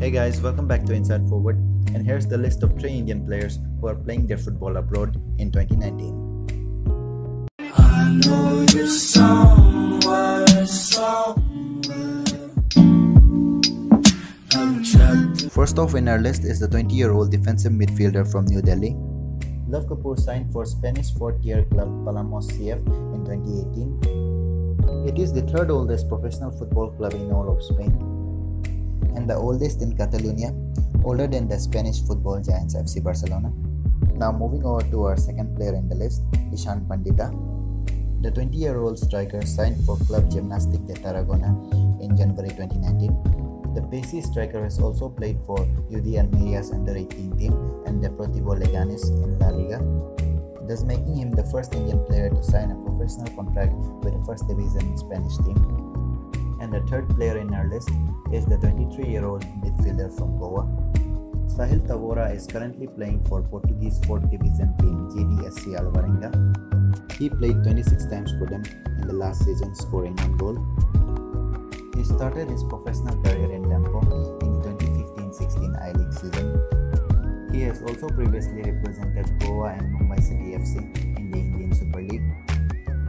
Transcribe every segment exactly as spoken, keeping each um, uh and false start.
Hey guys, welcome back to Inside Forward, and here's the list of three Indian players who are playing their football abroad in twenty nineteen. I know you somewhere, somewhere. First off in our list is the twenty-year-old defensive midfielder from New Delhi. Luv Kapoor signed for Spanish fourth-tier club Palamos C F in twenty eighteen. It is the third oldest professional football club in all of Spain, and the oldest in Catalonia, older than the Spanish football giants F C Barcelona. Now moving over to our second player in the list, Ishan Pandita. The twenty-year-old striker signed for Club Gimnastic de Tarragona in January twenty nineteen. The pacey striker has also played for U D Almeria's under eighteen team and Deportivo Leganes in La Liga, thus making him the first Indian player to sign a professional contract with a first division Spanish team. And the third player in our list is the twenty-three-year-old midfielder from Goa. Sahil Tavora is currently playing for Portuguese fourth Division team G D S C Alvarenga. He played twenty-six times for them in the last season, scoring one goal. He started his professional career in Dempo in the twenty fifteen sixteen I-League season. He has also previously represented Goa and Mumbai City F C in the Indian Super League.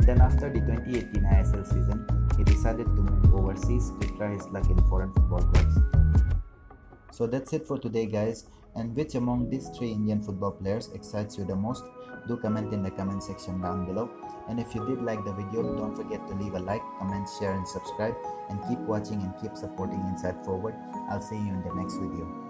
Then after the twenty eighteen I S L season, he decided to move overseas to try his luck in foreign football clubs. So that's it for today guys, and which among these three Indian football players excites you the most? Do comment in the comment section down below, and if you did like the video, don't forget to leave a like, comment, share and subscribe, and keep watching and keep supporting Inside Forward. I'll see you in the next video.